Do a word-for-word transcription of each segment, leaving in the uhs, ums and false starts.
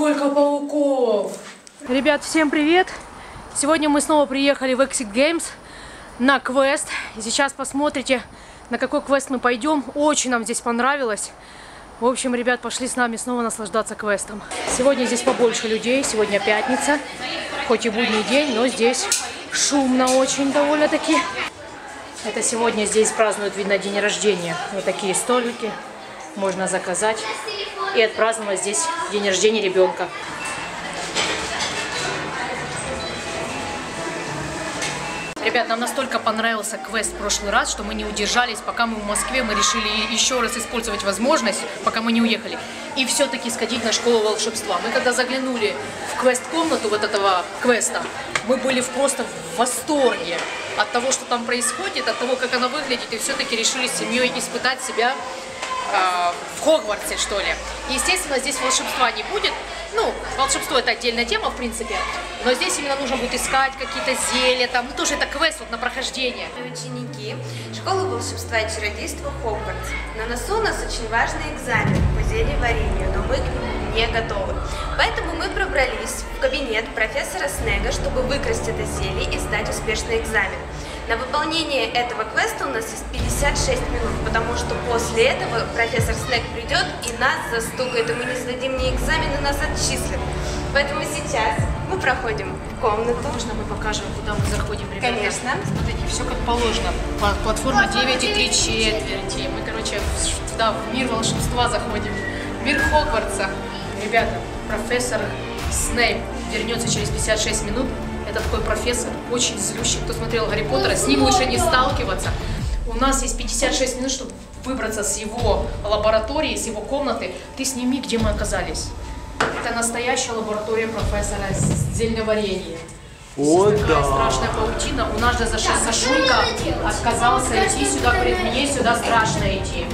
Сколько пауков! Ребят, всем привет! Сегодня мы снова приехали в Exit Games на квест. И сейчас посмотрите, на какой квест мы пойдем. Очень нам здесь понравилось. В общем, ребят, пошли с нами снова наслаждаться квестом. Сегодня здесь побольше людей. Сегодня пятница. Хоть и будний день, но здесь шумно очень довольно-таки. Это сегодня здесь празднуют, видно, день рождения. Вот такие столики можно заказать и отпраздновать здесь день рождения ребенка. Ребят, нам настолько понравился квест в прошлый раз, что мы не удержались, пока мы в Москве, мы решили еще раз использовать возможность, пока мы не уехали, и все-таки сходить на школу волшебства. Мы когда заглянули в квест-комнату вот этого квеста, мы были просто в восторге от того, что там происходит, от того, как она выглядит, и все-таки решили с семьей испытать себя э, в Хогвартсе, что ли. Естественно, здесь волшебства не будет. Ну, волшебство это отдельная тема, в принципе. Но здесь именно нужно будет искать какие-то зелья, там, ну тоже это квест вот на прохождение. Ученики школы волшебства и чародейства Хогвартс. На носу у нас очень важный экзамен по зельеварению, но мы к нему не готовы. Поэтому мы пробрались в кабинет профессора Снега, чтобы выкрасть это зелье и сдать успешный экзамен. На выполнение этого квеста у нас есть пятьдесят шесть минут, потому что после этого профессор Снег придет и нас застукает, и мы не сдадим ни экзамен, и нас отчислят. Поэтому сейчас мы проходим в комнату. Можно мы покажем, куда мы заходим, ребята? Конечно. Смотрите, все как положено. Платформа девять и три четверти. Мы, короче, туда, в мир волшебства заходим. В мир Хогвартса. Ребята, профессор Снейп вернется через пятьдесят шесть минут. Это такой профессор, очень злющий. Кто смотрел Гарри Поттера, с ним лучше не сталкиваться. У нас есть пятьдесят шесть минут, чтобы выбраться с его лаборатории, с его комнаты. Ты сними, где мы оказались. Это настоящая лаборатория профессора зельеварения. О, здесь такая да. страшная паутина. У нас же за Сашулька отказался идти сюда, говорит, мне сюда страшно идти.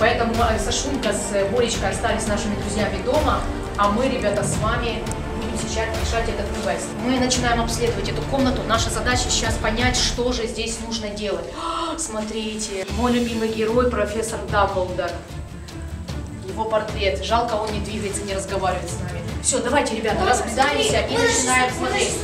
Поэтому Сашулька с Боречкой остались нашими друзьями дома, а мы, ребята, с вами сейчас решать этот квест. Мы начинаем обследовать эту комнату. Наша задача сейчас понять, что же здесь нужно делать. О, смотрите, мой любимый герой профессор Даблдор. Его портрет. Жалко, он не двигается, не разговаривает с нами. Все, давайте, ребята, Ой, распредаемся смотри, и начинаем смотреть.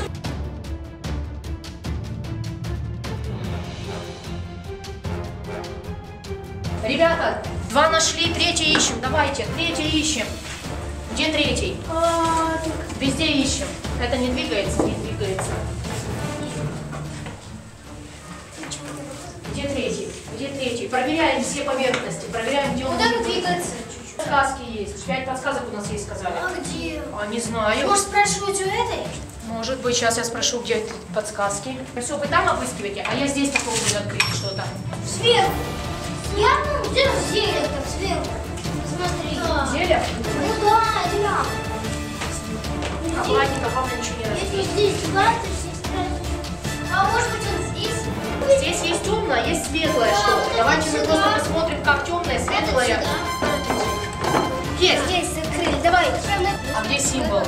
Ребята, два нашли, третий ищем. Давайте, третий ищем. Где третий? А, везде ищем. Это не двигается? Не двигается. Где третий? Где третий? Проверяем все поверхности. Проверяем, где он. Куда он двигается? Подсказки есть. Пять подсказок у нас есть, сказали. А где? А, не знаю. Может, спрашивать у этой? Может быть. Сейчас я спрошу, где подсказки. Все, вы там обыскиваете, а я здесь попробую открыть что-то. Сверху. Я ну, где зелье там сверху? Смотри. Да. Зелье? Ну да, зелье. А ладненько, вам ничего не нравится. Если здесь лазер, здесь сразу. А может быть он здесь? Здесь есть темное, есть светлое что-то. Давайте мы просто посмотрим, как темное, светлое. Есть, есть, закрыли. Давай. А где символ?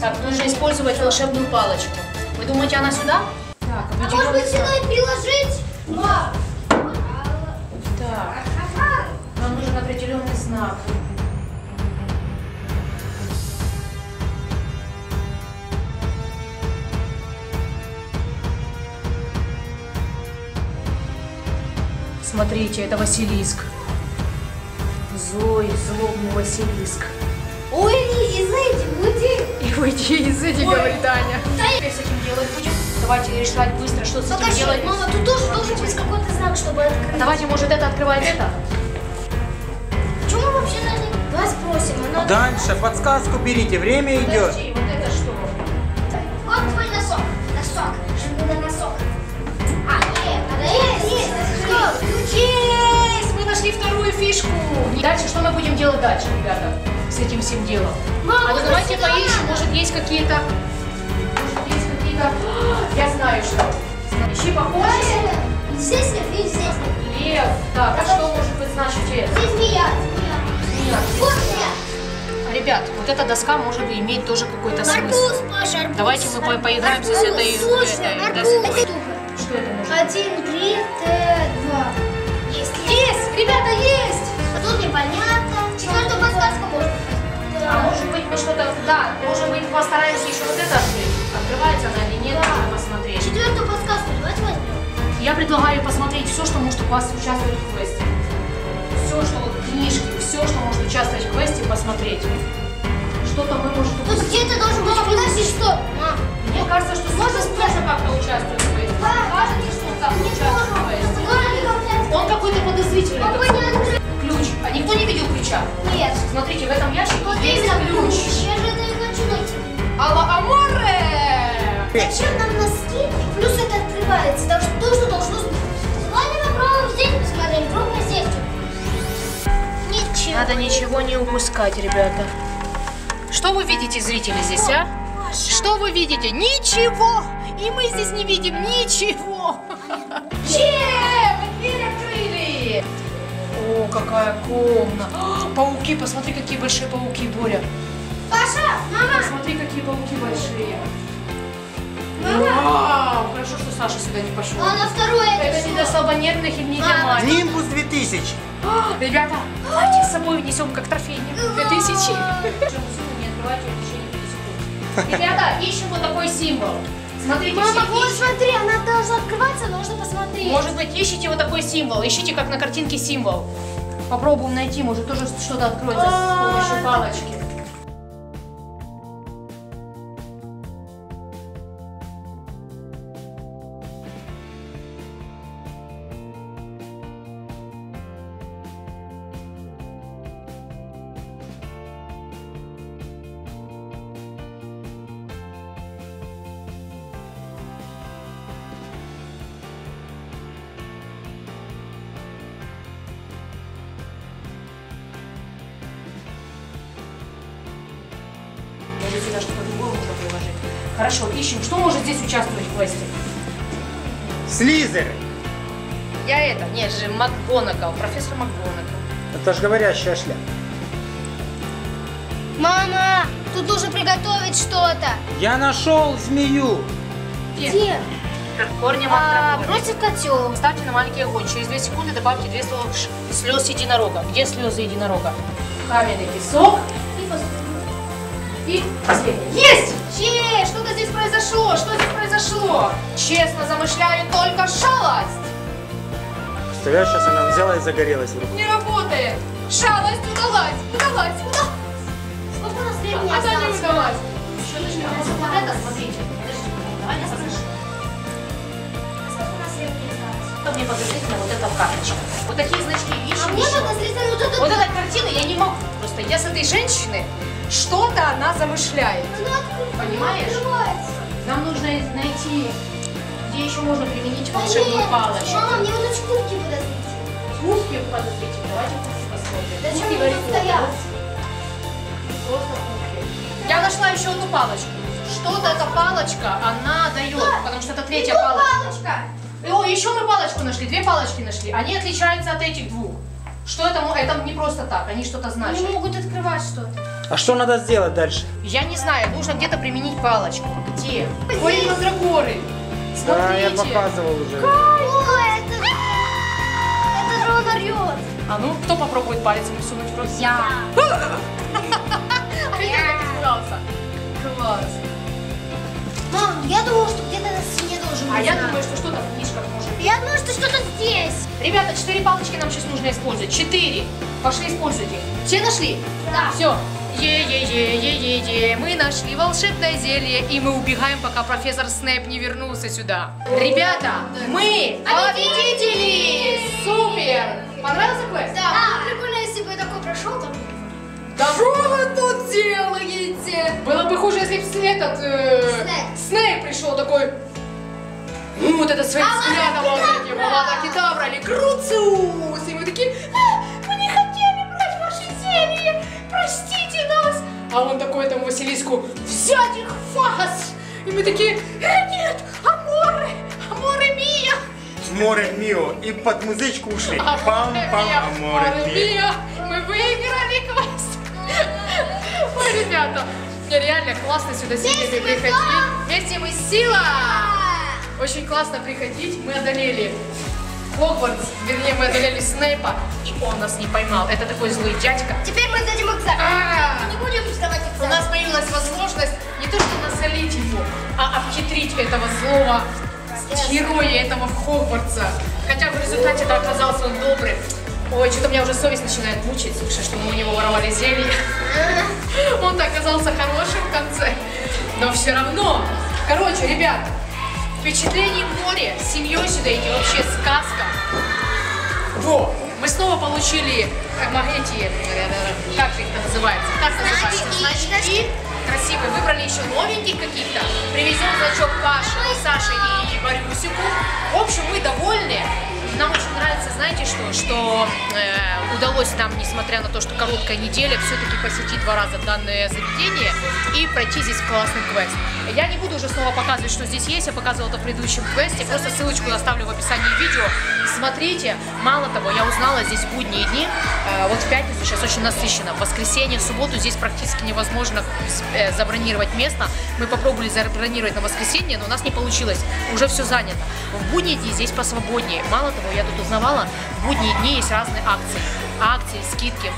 Так, нужно использовать волшебную палочку. Вы думаете, она сюда? Так, а может быть сюда приложить? Да. Так. Нам нужен определенный знак. Смотрите, это Василиск. Злой, злобный Василиск. Уйди из этих, уйди. И уйди из этих, говорит Аня. Что с этим делать будем? Давайте решать быстро, что с этим Покажи, делать. Мама, тут тоже должен быть какой-то знак, чтобы открыть. Давайте, может, это открывает это? Почему мы вообще на вас просим? Оно... Дальше, подсказку берите, время Подожди, идет. Подожди, вот это что? Вот твой носок, носок, жму на носок. А, нет, нет, нет. Есть! Мы нашли вторую фишку. Дальше что мы будем делать дальше, ребята, с этим всем делом? Мама, а ну давайте поищем, может есть какие-то... Может есть какие-то... Я знаю что. Ищи похожие. Здесь лев и здесь лев. Лев. Так, а что может быть значит лев? Здесь змея. Змея. Вот змея. Ребят, вот эта доска может иметь тоже какой-то смысл. Давайте мы поиграемся с этой доской. Что это может? Один, три, т, два. Есть, есть, ребята, есть. А тут непонятно. Четвертую подсказку можно. Да. А может быть мы что-то... Да, может быть, постараемся еще вот это открыть. Открывается она или нет, да. Нужно посмотреть. Четвертую подсказку давайте возьмем. Я предлагаю посмотреть все, что может у вас участвовать в квесте. Все, что вот книжки, все, что может участвовать в квесте, посмотреть. Что-то мы можем... Тут где-то должен быть приносить что? Мам. Мне кажется, что можно спросить, как-то участвовать в квесте. Важно, что как участвовать в квесте. Он какой-то подозрительный. Какой-то... Ключ. А никто не видел ключа? Нет. Смотрите, в этом ящике вот есть ключ. ключ. Я же это и хочу найти. Алла Аморе! Зачем нам носки? Плюс это открывается. Так что то, что должно быть. Ладно, попробуем здесь посмотреть. Вдруг мы здесь. Ничего. Надо ничего не упускать, ребята. Что вы видите, зрители, здесь, а? Маша. Что вы видите? Ничего! И мы здесь не видим ничего! Че! Мы дверь открыли! О, какая комната! О, пауки! Посмотри, какие большие пауки, Боря! Паша! Мама! Посмотри, какие пауки большие! Мама! Вау! Хорошо, что Саша сюда не пошел. А на второе это что? Не для слабонервных и не для маленьких. Нимбус две тысячи! О, ребята, давайте с собой унесем как трофей. две тысячи! Ребята, ищем вот такой символ. Смотрите, мама, вот смотри, она должна открываться, нужно посмотреть. Может быть, ищите вот такой символ. Ищите, как на картинке, символ. Попробуем найти, может, тоже что-то откроется с помощью палочки. Хорошо, ищем. Что может здесь участвовать в квесте? Слизеры. Я это, нет же, Макгонагалл, профессор Макгонагалл. Это же говорящая шляпа. Мама, тут нужно приготовить что-то. Я нашел змею. Где? Где? Корни мандрагоры. Бросьте в котел. Ставьте на маленький огонь. Через две секунды добавьте две слезы единорога. Где слезы единорога? Каменный песок. И последний. Есть! Че, что-то здесь произошло, что здесь произошло? Честно, замышляю только шалость. Представляешь, сейчас она взяла и загорелась. Не работает. Шалость удалась, удалась, удалась. Сколько последнего осталось? Она не удалась. Еще даже не удалось. Вот это, смотрите. Подожди, давай я скажу. Сколько последнего осталось? Мне подозрительно вот эта карточка. Вот такие значки ищем. А мне подозрительно вот эта... Вот эта картина я не могу. Просто я с этой женщиной... Что-то она замышляет. Она понимаешь? Нам нужно найти, где еще можно применить волшебную палочку. Мама, мне вот эти кубки подозрительные. Кубки подозрительные? Давайте кубки посмотрим. Зачем мне тут стоят? Просто кубки. Я нашла еще одну палочку. Что-то эта палочка, она дает, да. Потому что это третья палочка. палочка. О, еще мы палочку нашли, две палочки нашли. Они отличаются от этих двух. Что это? Это не просто так, они что-то значат. Они могут открывать что-то. А что надо сделать дальше? Я не знаю, нужно где-то применить палочку. Где? Ой, мандрагоры. Смотрите. Да, я показывал уже. Ой, это... это дрон орёт. А ну, кто попробует палец ему сунуть в рот? Я. А я как испугался. Класс. Мам, я думала, что где-то на стене должен быть. А я думаю, что что-то в книжках может быть. Я думаю, что что-то здесь. Ребята, четыре палочки нам сейчас нужно использовать. Четыре. Пошли используйте. Все нашли? Да. Все. Е-е-е-е-е-е, мы нашли волшебное зелье, и мы убегаем, пока профессор Снейп не вернулся сюда. Ребята, мы победители! Супер! Понравился квест? Да, да. Прикольно, если бы я такой прошел, там... Да что вы тут делаете? Было бы хуже, если бы этот... Э... Снейп. Снейп пришел такой... Ну, вот это своим взглядом, вот эти, Авада-Кедавра или Круциус, и мы такие... Простите нас! А он такой там Василиску, взять их в вас! И мы такие, э, нет, аморе, аморе мио! Море мио, и под музычку ушли. Пам-пам, аморе мио! Мы выиграли квест! Ой, ребята, реально классно сюда сегодня приходить. Вместе мы сила! Очень классно приходить, мы одолели Хогвартс, вернее, мы одолели Снейпа, и он нас не поймал. Это такой злой дядька. Теперь мы сдадим экзамен. А -а -а. Мы не будем сдавать экзамен. У нас появилась возможность. электричка этого слова, героя этого Хогвартса. Хотя в результате это оказался он добрый. Ой, что-то у меня уже совесть начинает мучить, слушай, что мы у него воровали зелье. Он оказался хорошим в конце, но все равно. Короче, ребят, впечатление море, с семьей сюда идти, вообще сказка. Во, мы снова получили магнитики, как же их называется? Как называется? Значки. Красивые. Выбрали еще новенькие какие-то. Привезем значок Паши, Саши и Борюсику. В общем, мы довольны. Нам очень нравится, знаете что, что э, удалось нам, несмотря на то, что короткая неделя, все-таки посетить два раза данное заведение и пройти здесь классный квест. Я не буду уже снова показывать, что здесь есть, я показывала это в предыдущем квесте, просто ссылочку оставлю в описании видео. Смотрите, мало того, я узнала, здесь будние дни, э, вот в пятницу сейчас очень насыщенно, в воскресенье, в субботу здесь практически невозможно э, забронировать место. Мы попробовали забронировать на воскресенье, но у нас не получилось, уже все занято. В будние дни здесь посвободнее, мало того, я тут узнавала, в будние дни есть разные акции, акции, скидки,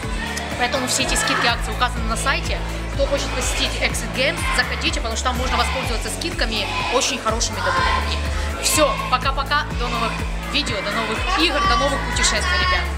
поэтому все эти скидки, акции указаны на сайте. Кто хочет посетить Exit Games, заходите, потому что там можно воспользоваться скидками очень хорошими довольно-таки. Все, пока-пока, до новых видео, до новых игр, до новых путешествий, ребят.